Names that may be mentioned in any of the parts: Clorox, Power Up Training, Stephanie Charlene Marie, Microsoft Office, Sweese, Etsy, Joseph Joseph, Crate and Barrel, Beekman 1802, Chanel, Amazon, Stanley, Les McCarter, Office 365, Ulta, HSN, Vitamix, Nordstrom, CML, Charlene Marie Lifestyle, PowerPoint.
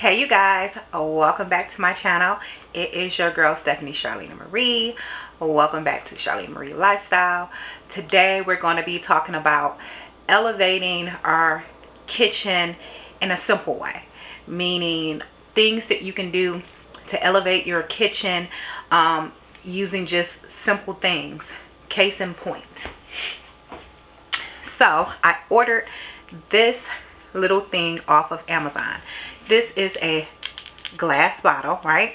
Hey you guys, welcome back to my channel. It is your girl Stephanie Charlene Marie. Welcome back to Charlene Marie Lifestyle. Today we're going to be talking about elevating our kitchen in a simple way, meaning things that you can do to elevate your kitchen using just simple things. Case in point. So I ordered this little thing off of Amazon. This is a glass bottle, right?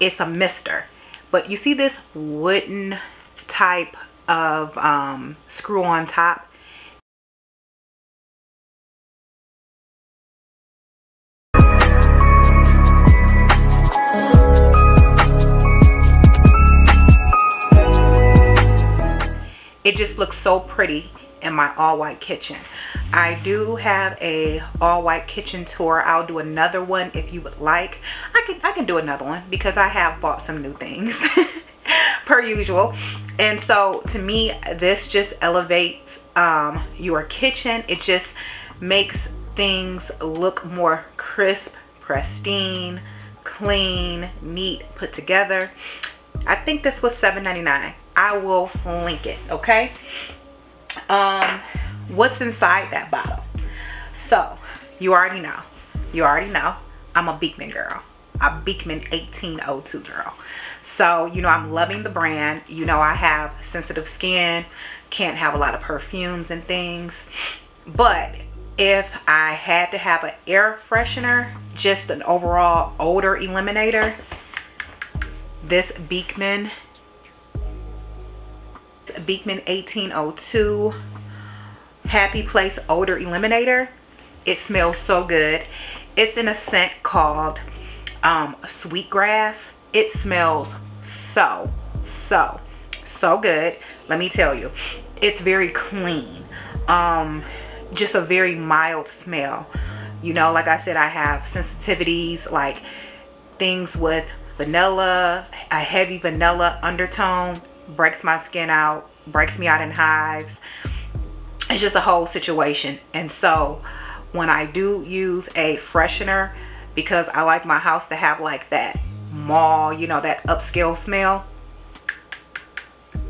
It's a mister, but you see this wooden type of screw on top. It just looks so pretty in my all-white kitchen. I do have a all-white kitchen tour. I'll do another one if you would like. I can do another one because I have bought some new things per usual. And so to me, this just elevates your kitchen. It just makes things look more crisp, pristine, clean, neat, put together. I think this was $7.99. I will link it, okay? What's inside that bottle? So you already know I'm a Beekman girl, a Beekman 1802 girl. So you know I'm loving the brand. You know I have sensitive skin, can't have a lot of perfumes and things, but if I had to have an air freshener, just an overall odor eliminator, this Beekman 1802 Happy Place odor eliminator. It smells so good. It's in a scent called sweetgrass. It smells so good, let me tell you. It's very clean, just a very mild smell. You know, like I said, I have sensitivities, like things with vanilla, a heavy vanilla undertone breaks my skin out, breaks me out in hives. It's just a whole situation. And so when I do use a freshener, because I like my house to have like that mall, you know, that upscale smell,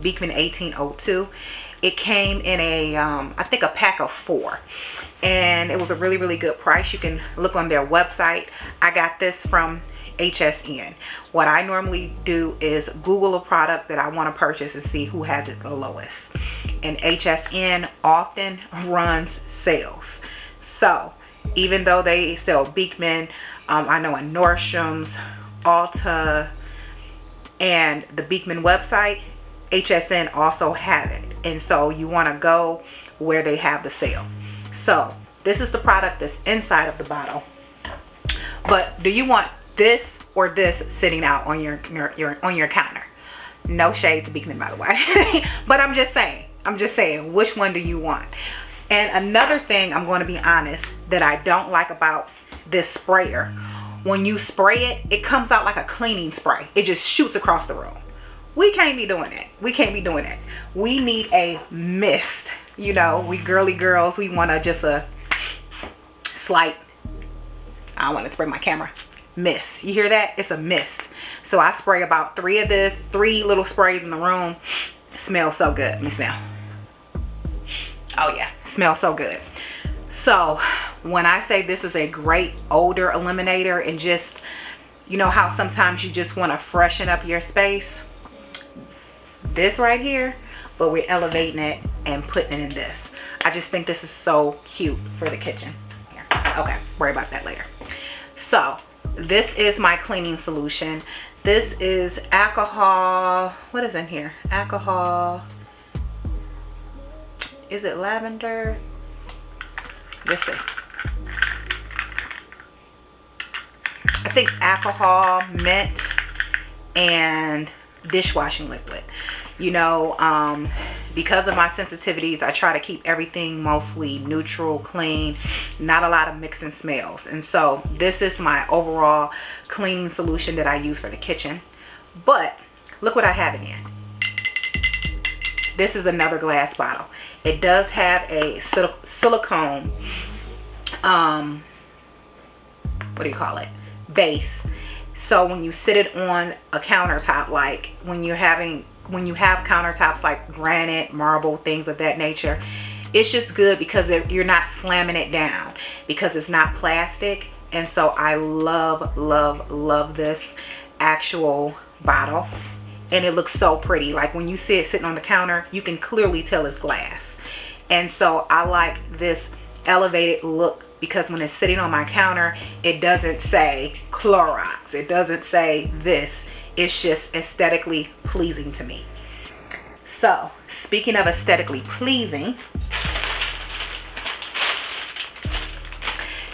Beekman 1802, it came in a I think a pack of 4, and it was a really good price. You can look on their website. I got this from HSN. What I normally do is Google a product that I want to purchase and see who has it the lowest, and HSN often runs sales. So even though they sell Beekman, I know in Nordstrom's, Ulta, and the Beekman website, HSN also have it, and so you want to go where they have the sale. So this is the product that's inside of the bottle. But do you want this or this sitting out on your counter? No shade to Beekman, by the way. But I'm just saying, which one do you want? And another thing, I'm going to be honest, that I don't like about this sprayer, when you spray it, it comes out like a cleaning spray. It just shoots across the room. We can't be doing it. We need a mist. You know, we girly girls, we want to just a slight, I want to spray my camera, mist. You hear that? It's a mist. So I spray about 3 of this, 3 little sprays in the room. Smells so good. Let me smell. Oh yeah, smells so good. So when I say this is a great odor eliminator, and just, you know how sometimes you just want to freshen up your space, this right here, but we're elevating it and putting it in this. I just think this is so cute for the kitchen. Here. Okay, worry about that later. So this is my cleaning solution. This is alcohol, what is in here, alcohol, is it lavender, let's see, I think alcohol, mint, and dishwashing liquid. You know, because of my sensitivities, I try to keep everything mostly neutral, clean, not a lot of mixing smells. And so this is my overall cleaning solution that I use for the kitchen. But look what I have it in. This is another glass bottle. It does have a silicone, what do you call it? base. So when you sit it on a countertop, like when you have countertops like granite, marble, things of that nature, it's just good because you're not slamming it down, because it's not plastic. And so I love, love, love this actual bottle. And it looks so pretty. Like when you see it sitting on the counter, you can clearly tell it's glass. And so I like this elevated look, because when it's sitting on my counter, it doesn't say Clorox, it doesn't say this. It's just aesthetically pleasing to me. So speaking of aesthetically pleasing,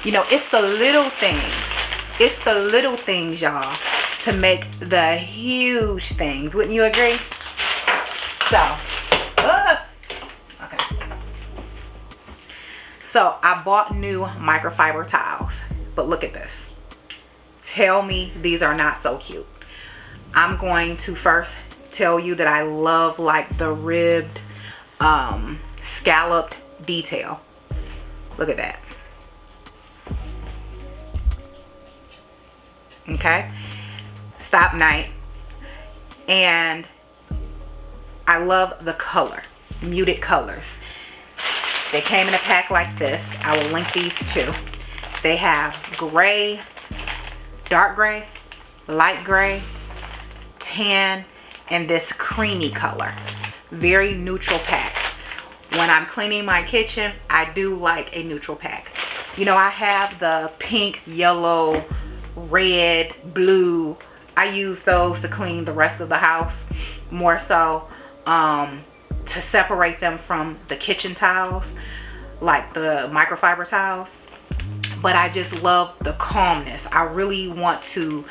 you know, it's the little things, it's the little things, y'all, to make the huge things. Wouldn't you agree? So So I bought new microfiber towels, but look at this. Tell me these are not so cute. I'm going to first tell you that I love like the ribbed, scalloped detail. Look at that. Okay, stop night. And I love the color, muted colors. They came in a pack like this. I will link these two. They have gray, dark gray, light gray, tan, and this creamy color. Very neutral pack. When I'm cleaning my kitchen, I do like a neutral pack. You know, I have the pink, yellow, red, blue. I use those to clean the rest of the house more so. To separate them from the kitchen towels, like the microfiber towels. But I just love the calmness. I really want to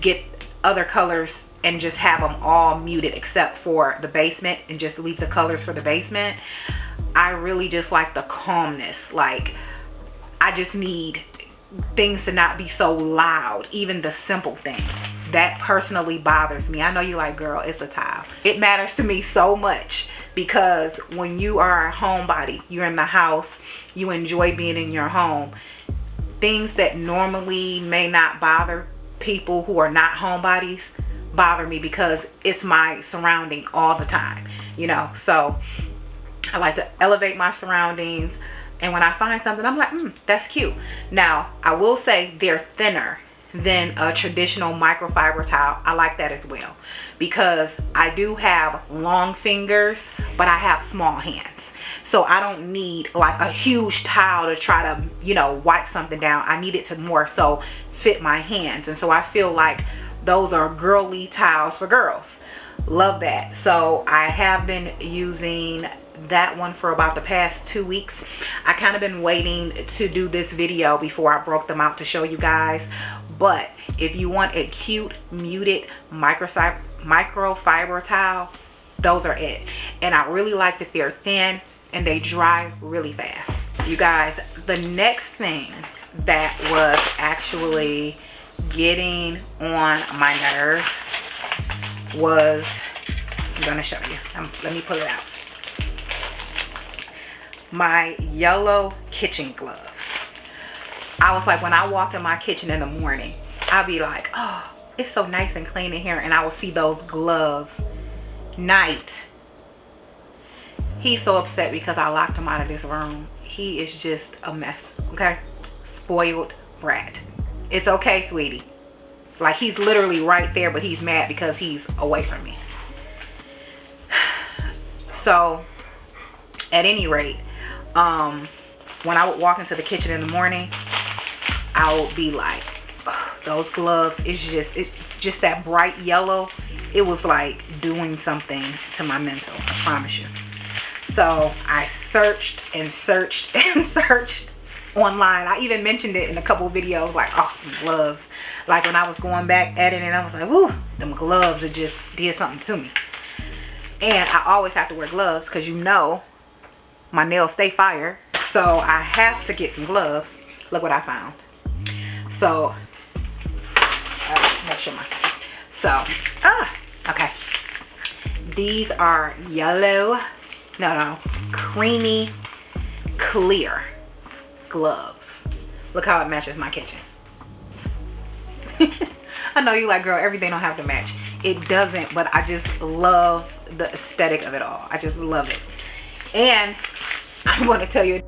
get other colors and just have them all muted except for the basement, and just leave the colors for the basement. I really just like the calmness. Like, I just need things to not be so loud, even the simple things. That personally bothers me. I know you like, girl, it's a towel. It matters to me so much, because when you are a homebody, you're in the house, you enjoy being in your home. Things that normally may not bother people who are not homebodies bother me, because it's my surrounding all the time, you know. So I like to elevate my surroundings, and when I find something, I'm like, that's cute. Now, I will say they're thinner than a traditional microfiber towel. I like that as well, because I do have long fingers, but I have small hands. So I don't need like a huge towel to try to, you know, wipe something down. I need it to more so fit my hands. And so I feel like those are girly towels for girls. Love that. So I have been using that one for about the past 2 weeks. I kind of been waiting to do this video before I broke them out to show you guys. But if you want a cute muted microfiber towel, those are it. And I really like that they're thin and they dry really fast. You guys, the next thing that was actually getting on my nerve was, I'm gonna show you. Let me pull it out. My yellow kitchen gloves. I was like, when I walked in my kitchen in the morning, I'll be like, oh, it's so nice and clean in here, and I will see those gloves. Night. He's so upset because I locked him out of this room. He is just a mess. Okay, spoiled brat. It's okay, sweetie. Like, he's literally right there, but he's mad because he's away from me. So at any rate, when I would walk into the kitchen in the morning, I would be like, oh, those gloves, it's just that bright yellow. It was like doing something to my mental, I promise you. So I searched and searched and searched online. I even mentioned it in a couple videos, like, oh, gloves. Like, when I was going back at it, and I was like, whoo, them gloves, it just did something to me. And I always have to wear gloves, because you know my nails stay fire. So I have to get some gloves. Look what I found. So, make sure my, okay. These are yellow, creamy, clear gloves. Look how it matches my kitchen. I know you like, girl, everything don't have to match. It doesn't, but I just love the aesthetic of it all. I just love it. And I want to tell you,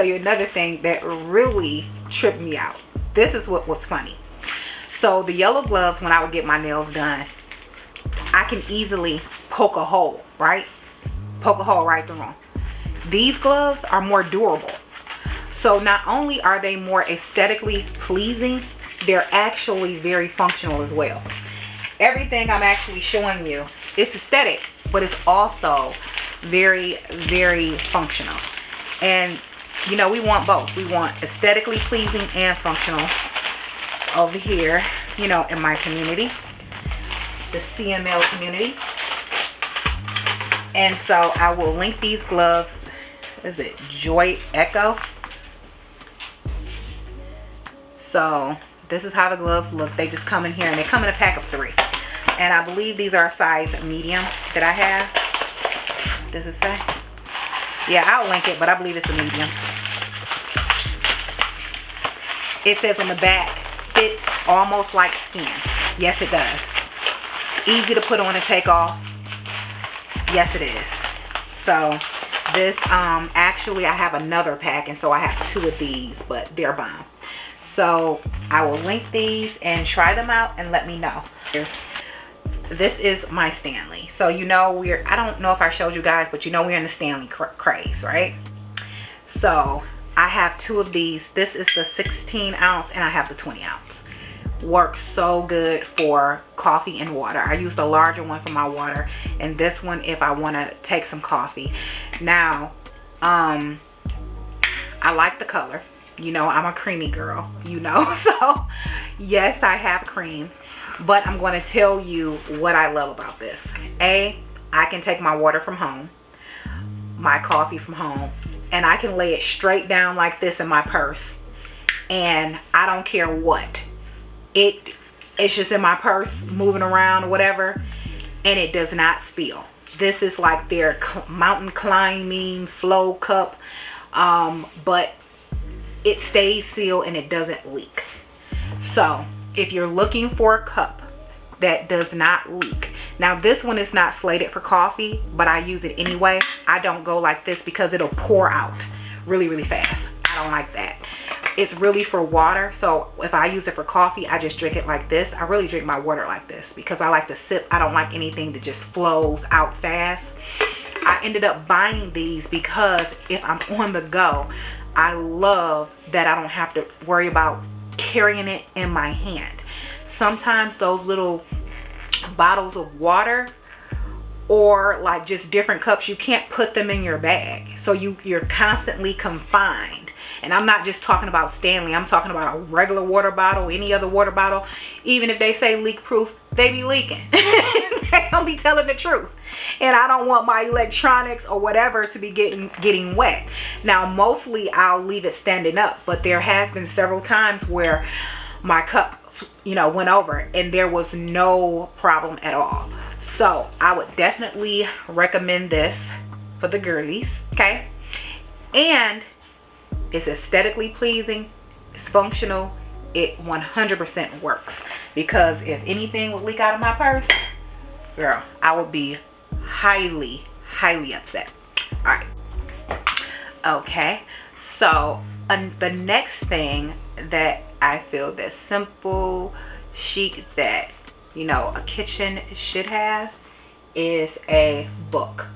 another thing that really tripped me out. This is what was funny. So the yellow gloves, when I would get my nails done, I can easily poke a hole, right? Poke a hole right through them. These gloves are more durable. So not only are they more aesthetically pleasing, they're actually very functional as well. Everything I'm actually showing you, it's aesthetic, but it's also very, very functional. And you know, we want both. We want aesthetically pleasing and functional over here, you know, in my community, the CML community. And so I will link these gloves. Is it Joy Echo? So this is how the gloves look. They just come in here and they come in a pack of 3. And I believe these are a size medium that I have. Does it say? Yeah, I'll link it, but I believe it's a medium. It says on the back, fits almost like skin. Yes, it does. Easy to put on and take off. Yes, it is. So this, actually I have another pack, and so I have 2 of these, but they're bomb. So I will link these and try them out and let me know. This is my Stanley. So you know, we're, I don't know if I showed you guys, but you know we're in the Stanley craze, right? So I have 2 of these. This is the 16-ounce and I have the 20-ounce. Works so good for coffee and water. I used a larger one for my water, and this one if I want to take some coffee. Now I like the color. You know, I'm a creamy girl, you know, so yes, I have cream. But I'm going to tell you what I love about this. A, I can take my water from home, my coffee from home, and I can lay it straight down like this in my purse. And I don't care what. It's just in my purse, moving around or whatever, and it does not spill. This is like their mountain climbing flow cup, but it stays sealed and it doesn't leak. So if you're looking for a cup that does not leak. Now this one is not slated for coffee, but I use it anyway. I don't go like this because it'll pour out really, really fast. I don't like that. It's really for water. So if I use it for coffee, I just drink it like this. I really drink my water like this because I like to sip. I don't like anything that just flows out fast. I ended up buying these because if I'm on the go, I love that I don't have to worry about carrying it in my hand. Sometimes those little bottles of water or like just different cups, you can't put them in your bag, so you're constantly confined. And I'm not just talking about Stanley, I'm talking about a regular water bottle, any other water bottle. Even if they say leak proof, they be leaking. They don't be telling the truth, and I don't want my electronics or whatever to be getting wet. Now mostly I'll leave it standing up, but there has been several times where my cup, you know, went over and there was no problem at all. So I would definitely recommend this for the girlies, okay? And it's aesthetically pleasing, it's functional, it 100% works. Because if anything would leak out of my purse, girl, I would be highly, highly upset. All right. Okay. So the next thing that I feel that simple, chic, that, you know, a kitchen should have is a book.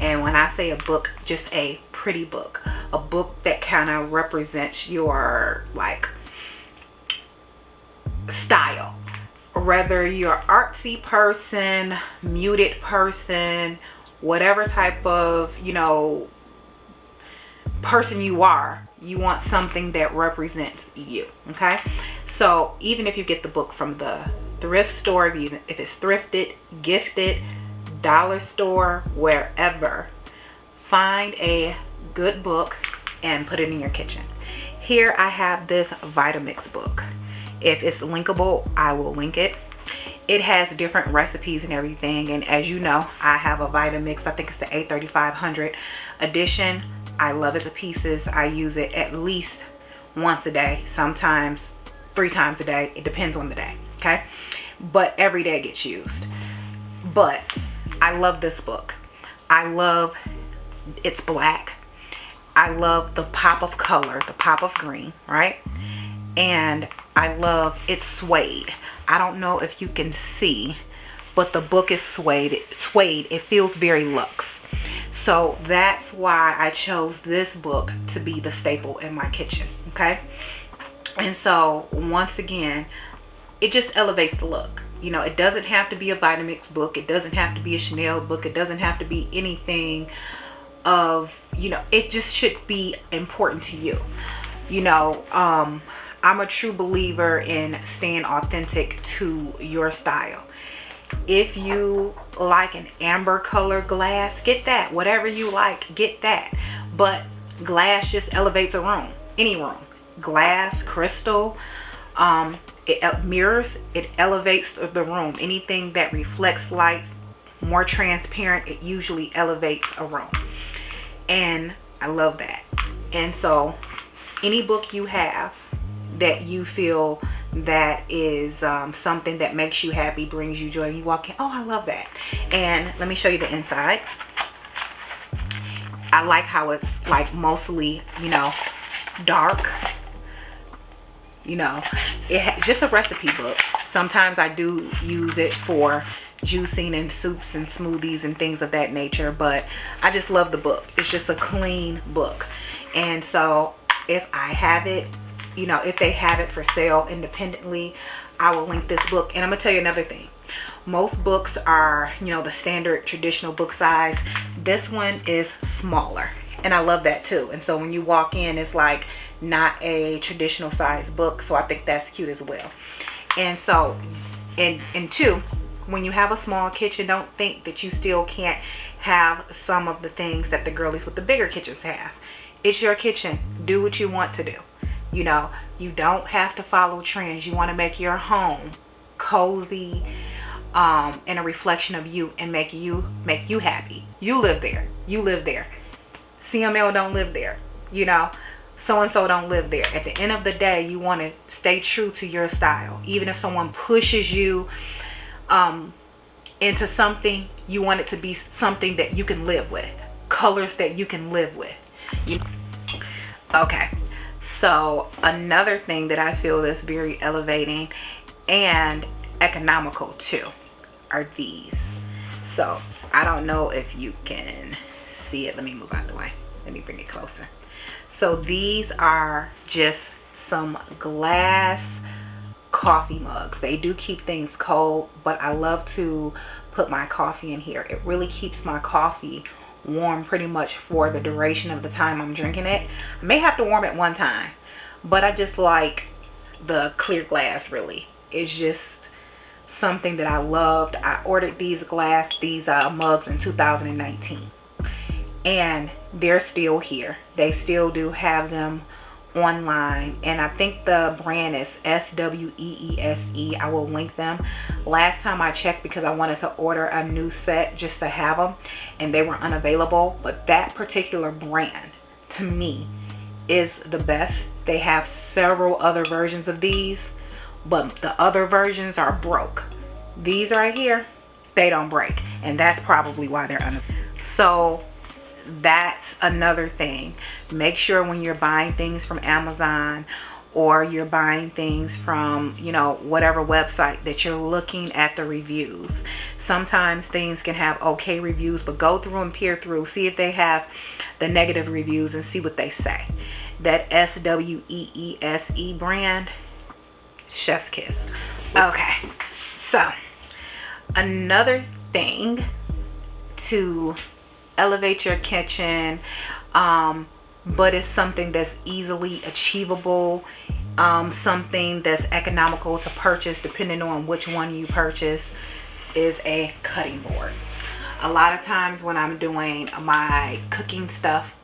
And when I say a book, just a pretty book. A book that kind of represents your, like, style. Whether you're an artsy person, muted person, whatever type of, you know, person you are, you want something that represents you, okay? So even if you get the book from the thrift store, even if it's thrifted, gifted, dollar store, wherever, find a good book and put it in your kitchen. Here I have this Vitamix book. If it's linkable, I will link it. It has different recipes and everything, and as you know, I have a Vitamix. I think it's the A3500 edition. I love it to pieces. I use it at least once a day, sometimes 3 times a day. It depends on the day, okay? But every day gets used. But I love this book. I love it's black. I love the pop of color, the pop of green, right? And I love it's suede. I don't know if you can see, but the book is suede. It feels very luxe. So that's why I chose this book to be the staple in my kitchen, okay? And so once again, it just elevates the look. You know, it doesn't have to be a Vitamix book. It doesn't have to be a Chanel book. It doesn't have to be anything of, you know, it just should be important to you. You know, I'm a true believer in staying authentic to your style. If you like an amber color glass, get that. Whatever you like, get that. But glass just elevates a room, any room. Glass, crystal, it mirrors, it elevates the room. Anything that reflects lights, more transparent, it usually elevates a room. And I love that. And so any book you have that you feel that is something that makes you happy, brings you joy, you walk in, oh, I love that. And let me show you the inside. I like how it's like mostly, you know, dark. You know, it's just a recipe book. Sometimes I do use it for juicing and soups and smoothies and things of that nature, but I just love the book. It's just a clean book. And so if I have it, you know, if they have it for sale independently, I will link this book. And I'm gonna tell you another thing. Most books are, you know, the standard traditional book size. This one is smaller, and I love that too. And so when you walk in, it's like not a traditional size book. So I think that's cute as well. And so, and two, when you have a small kitchen, don't think that you still can't have some of the things that the girlies with the bigger kitchens have. It's your kitchen. Do what you want to do. You know, you don't have to follow trends. You want to make your home cozy and a reflection of you, and make you happy. You live there. You live there. CML don't live there. You know, so-and-so don't live there. At the end of the day, you want to stay true to your style. Even if someone pushes you into something, you want it to be something that you can live with. Colors that you can live with. Okay. So another thing that I feel that's very elevating and economical too are these. So I don't know if you can see it. Let me move out the way. Let me bring it closer. So these are just some glass coffee mugs. They do keep things cold, but I love to put my coffee in here. It really keeps my coffee warm pretty much for the duration of the time I'm drinking it. I may have to warm it one time, but I just like the clear glass. Really, it's just something that I loved. I ordered these mugs in 2019, and they're still here. They still do have them online, and I think the brand is SWEESE. I will link them. Last time I checked, because I wanted to order a new set just to have them, and they were unavailable, but that particular brand to me is the best. They have several other versions of these, but the other versions are broke. These right here, they don't break, and that's probably why they're unavailable. So that's another thing. Make sure when you're buying things from Amazon, or you're buying things from, you know, whatever website, that you're looking at the reviews. Sometimes things can have okay reviews, but go through and peer through, see if they have the negative reviews and see what they say. That SWEESE brand, chef's kiss. Okay, so another thing to elevate your kitchen, but it's something that's easily achievable, something that's economical to purchase depending on which one you purchase, is a cutting board. A lot of times when I'm doing my cooking stuff,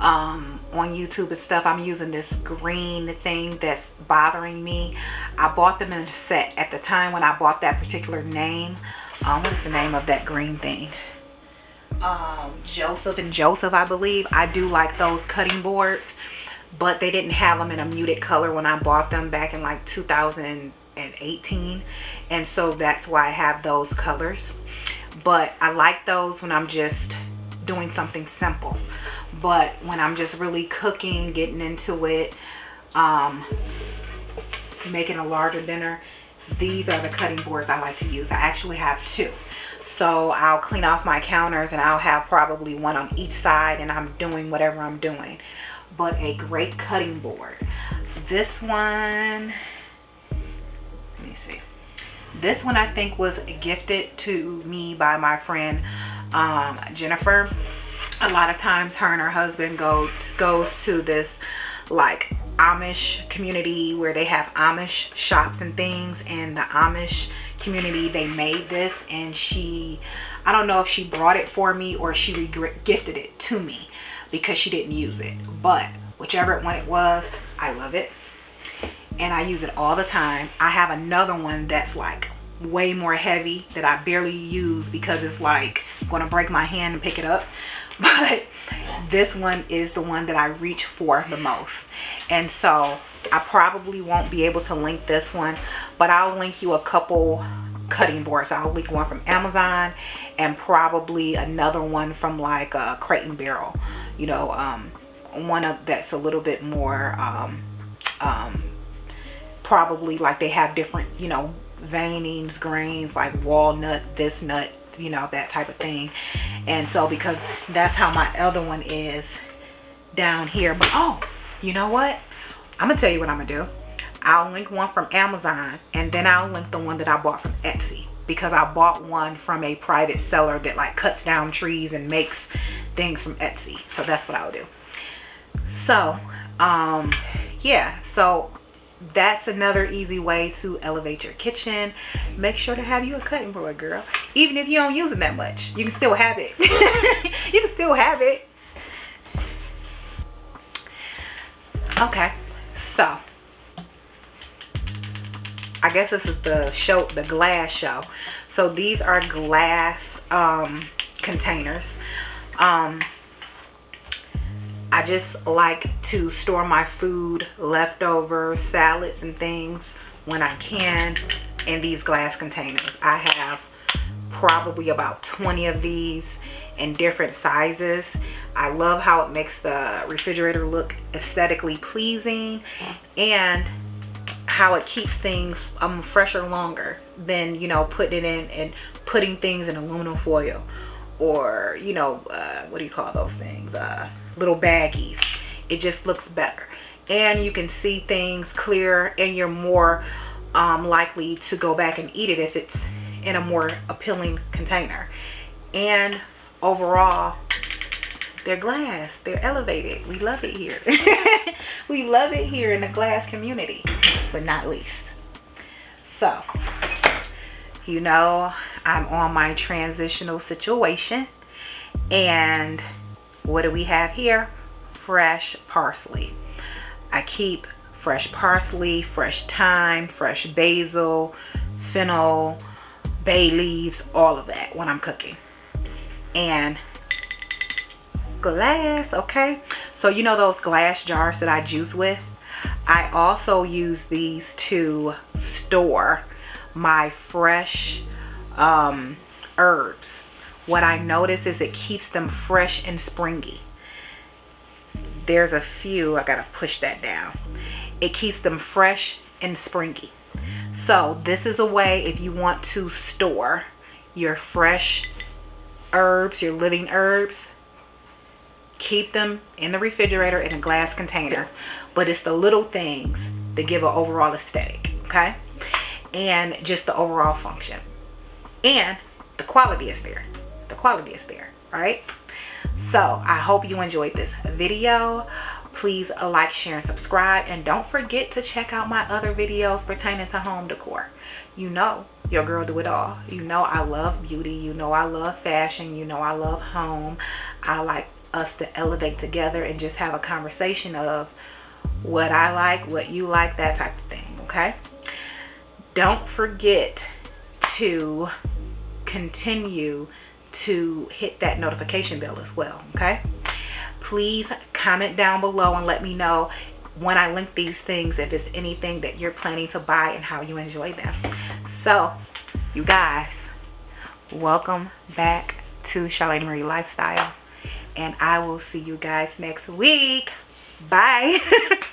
on YouTube and stuff. I'm using this green thing that's bothering me. I bought them in a set at the time when I bought that particular name. What is the name of that green thing? Joseph and Joseph, I believe. I do like those cutting boards, but they didn't have them in a muted color when I bought them back in like 2018, and so that's why I have those colors. But I like those when I'm just doing something simple, but when I'm just really cooking, getting into it, making a larger dinner, these are the cutting boards I like to use. I actually have two, so I'll clean off my counters and I'll have probably one on each side, and I'm doing whatever I'm doing. But a great cutting board. This one, let me see, this one I think was gifted to me by my friend Jennifer. A lot of times her and her husband goes to this like Amish community where they have Amish shops and things, and the Amish community, they made this, and she, I don't know if she brought it for me or she gifted it to me because she didn't use it, but whichever one it was, I love it and I use it all the time. I have another one that's like way more heavy that I barely use because it's like I'm gonna break my hand and pick it up, but this one is the one that I reach for the most, and so I probably won't be able to link this one, but I'll link you a couple cutting boards. I'll link one from Amazon and probably another one from like a Crate and Barrel, you know, one of that's a little bit more probably like they have different, you know, veinings, grains, like walnut, this nut, you know, that type of thing. And so because that's how my other one is down here. But oh, you know what, I'm gonna tell you what I'm gonna do. I'll link one from Amazon and then I'll link the one that I bought from Etsy, because I bought one from a private seller that like cuts down trees and makes things from Etsy. So that's what I'll do. So yeah, so that's another easy way to elevate your kitchen. Make sure to have you a cutting board, girl. Even if you don't use it that much, you can still have it. You can still have it. Okay, so I guess this is the show, the glass show. So these are glass containers. I just like to store my food, leftovers, salads and things when I can in these glass containers. I have probably about 20 of these in different sizes. I love how it makes the refrigerator look aesthetically pleasing and how it keeps things fresher longer than, you know, putting it in and putting things in aluminum foil or, you know, what do you call those things? Little baggies. It just looks better and you can see things clear, and you're more likely to go back and eat it if it's in a more appealing container. And overall, they're glass, they're elevated. We love it here. We love it here in the glass community, but not least. So, you know, I'm on my transitional situation, and what do we have here? Fresh parsley. I keep fresh parsley, fresh thyme, fresh basil, fennel, bay leaves, all of that when I'm cooking. And glass, okay? So you know those glass jars that I juice with? I also use these to store my fresh herbs. What I notice is it keeps them fresh and springy. There's a few, I gotta push that down. It keeps them fresh and springy. So this is a way, if you want to store your fresh herbs, your living herbs, keep them in the refrigerator in a glass container. But it's the little things that give an overall aesthetic, okay? And just the overall function. And the quality is there. The quality is there. All right, so I hope you enjoyed this video. Please like, share, and subscribe, and don't forget to check out my other videos pertaining to home decor. You know your girl do it all. You know I love beauty. You know I love fashion. You know I love home. I like us to elevate together and just have a conversation of what I like, what you like, that type of thing, okay? Don't forget to continue to hit that notification bell as well, okay? Please comment down below and let me know when I link these things if it's anything that you're planning to buy and how you enjoy them. So, you guys, welcome back to Charlene Marie Lifestyle, and I will see you guys next week. Bye.